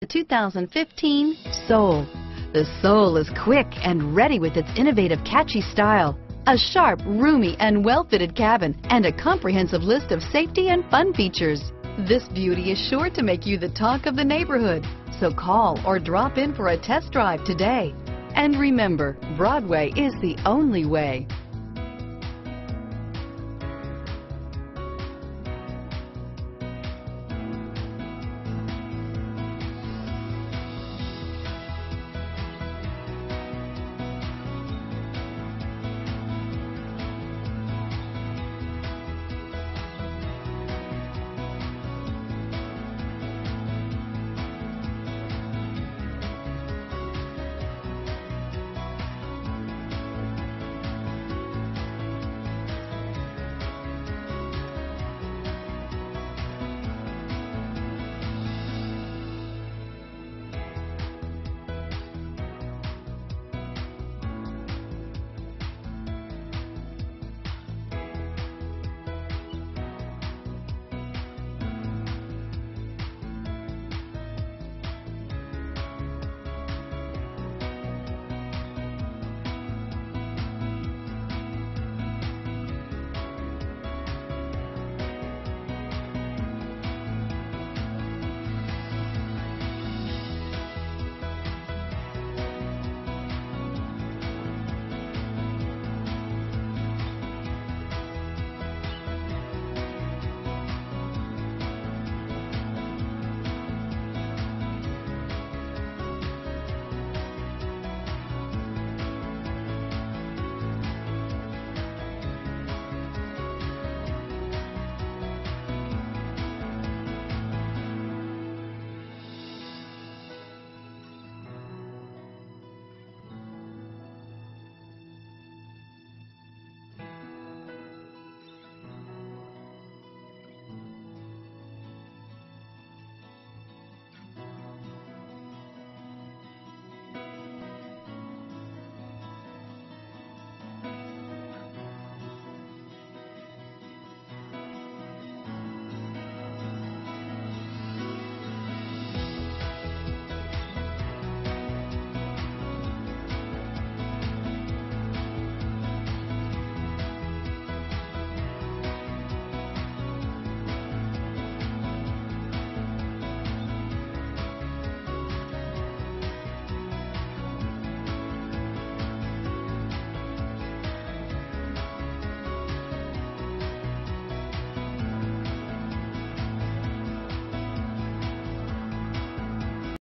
The 2015 Soul. The Soul is quick and ready with its innovative, catchy style, a sharp, roomy, and well-fitted cabin, and a comprehensive list of safety and fun features. This beauty is sure to make you the talk of the neighborhood, so call or drop in for a test drive today. And remember, Broadway is the only way.